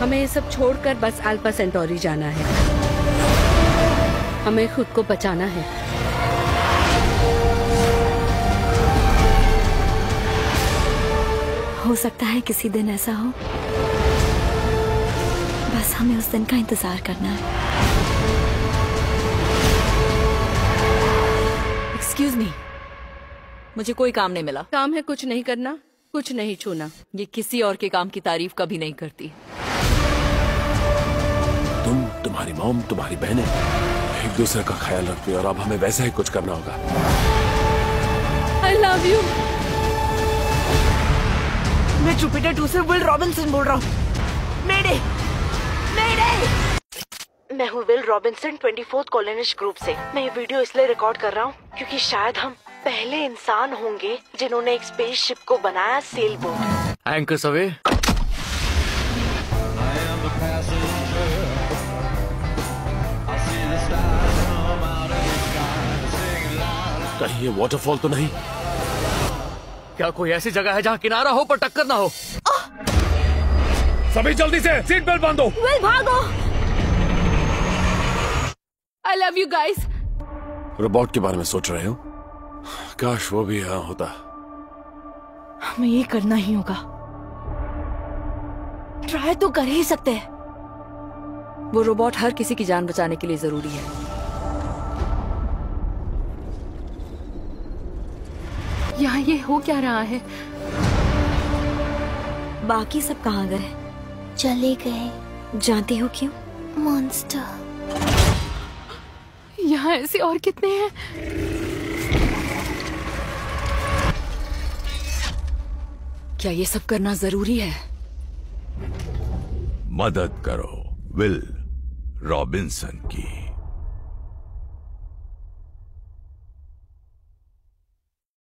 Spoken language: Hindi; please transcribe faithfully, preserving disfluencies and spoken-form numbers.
हमें ये सब छोड़कर बस अल्फा सेंटॉरी जाना है। हमें खुद को बचाना है। हो सकता है किसी दिन ऐसा हो, बस हमें उस दिन का इंतजार करना है। एक्सक्यूज मी, मुझे कोई काम नहीं मिला। काम है कुछ नहीं करना, कुछ नहीं छूना। ये किसी और के काम की तारीफ कभी नहीं करती। तुम, तुम्हारी मॉम, तुम्हारी बहनें एक दूसरे का ख्याल रखती है और अब हमें वैसा ही कुछ करना होगा। I love you. मैं जुपिटर टू से विल रॉबिनसन बोल रहा हूँ। मेरे, मेरे। मैं हूँ Will Robinson, twenty fourth college group से। मैं ये वीडियो इसलिए रिकॉर्ड कर रहा हूँ क्योंकि शायद हम पहले इंसान होंगे जिन्होंने एक स्पेसशिप को बनाया सेल बोट। Anchors away. कहीं ये वाटरफॉल तो नहीं? क्या कोई ऐसी जगह है जहाँ किनारा हो पर टक्कर ना हो? सभी जल्दी से सीट बेल्ट बांधो। विल भागो। I love you guys. Robot के बारे में सोच रहे हो? काश वो भी यहाँ होता। हमें ये करना ही होगा। ट्राई तो कर ही सकते हैं। वो रोबोट हर किसी की जान बचाने के लिए जरूरी है। यहाँ ये हो क्या रहा है? बाकी सब कहाँ गए? चले गए। जानते हो क्यों? मॉन्स्टर। यहाँ ऐसे और कितने हैं? क्या ये सब करना जरूरी है? मदद करो विल रॉबिनसन की।